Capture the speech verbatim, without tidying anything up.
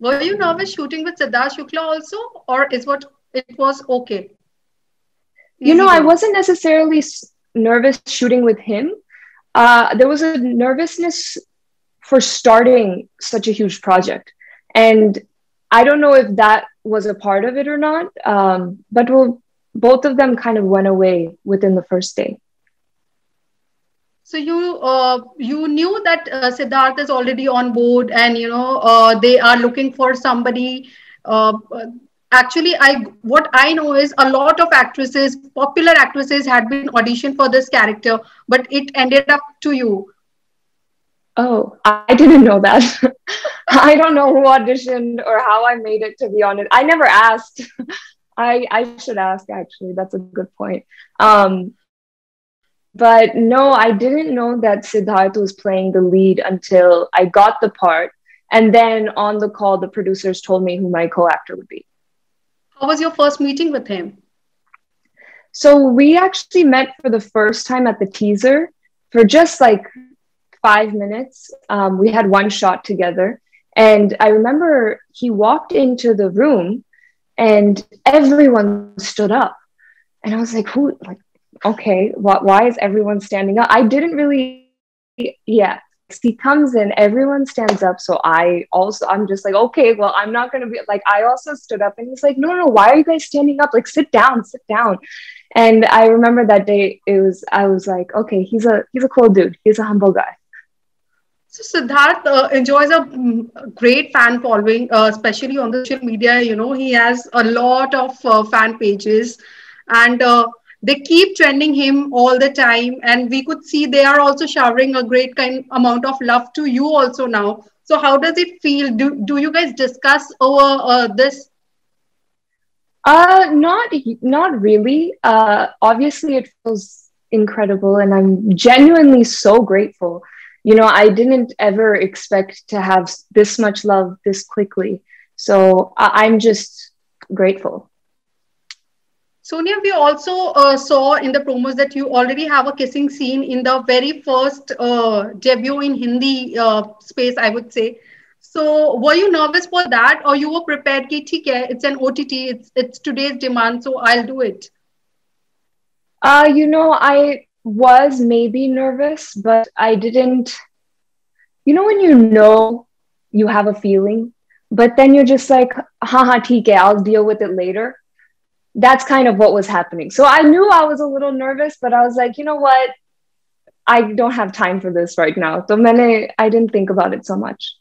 Were you nervous shooting with Siddharth Shukla also, or is what it was okay? You know, I wasn't necessarily nervous shooting with him. Uh, there was a nervousness for starting such a huge project, and I don't know if that was a part of it or not. Um, but we'll, both of them kind of went away within the first day. So you uh, you knew that uh, Siddharth is already on board, and you know uh, they are looking for somebody. Uh, Actually, I what I know is a lot of actresses, popular actresses, had been auditioned for this character, but it ended up to you. Oh, I didn't know that. I don't know who auditioned or how I made it, to be honest. I never asked. I I should ask, actually. That's a good point. Um, but no, I didn't know that Siddharth was playing the lead until I got the part, and then on the call, the producers told me who my co-actor would be. How was your first meeting with him? So we actually met for the first time at the teaser for just like five minutes. Um, we had one shot together. And I remember he walked into the room and everyone stood up. And I was like, who, like, okay, wh why is everyone standing up? I didn't really, yeah. He comes in, everyone stands up. So I also, I'm just like, okay, well, I'm not going to be like, I also stood up, and he's like, no, no, why are you guys standing up? Like, sit down, sit down. And I remember that day, it was, I was like, okay, he's a, he's a cool dude. He's a humble guy. So Siddharth uh, enjoys a great fan following, uh, especially on the social media. You know, he has a lot of uh, fan pages, and uh, they keep trending him all the time, and we could see they are also showering a great kind amount of love to you also now. So how does it feel? Do, do you guys discuss over uh, this? Uh, not, not really. Uh, obviously, it feels incredible, and I'm genuinely so grateful. You know, I didn't ever expect to have this much love this quickly. So I I'm just grateful. Sonia, we also uh, saw in the promos that you already have a kissing scene in the very first uh, debut in Hindi uh, space, I would say. So were you nervous for that, or you were prepared ki theek hai, it's an O T T, it's, it's today's demand, so I'll do it? Uh, you know, I was maybe nervous, but I didn't. You know when you know you have a feeling, but then you're just like, ha ha, theek hai, I'll deal with it later. That's kind of what was happening. So I knew I was a little nervous, but I was like, you know what? I don't have time for this right now. So I didn't think about it so much.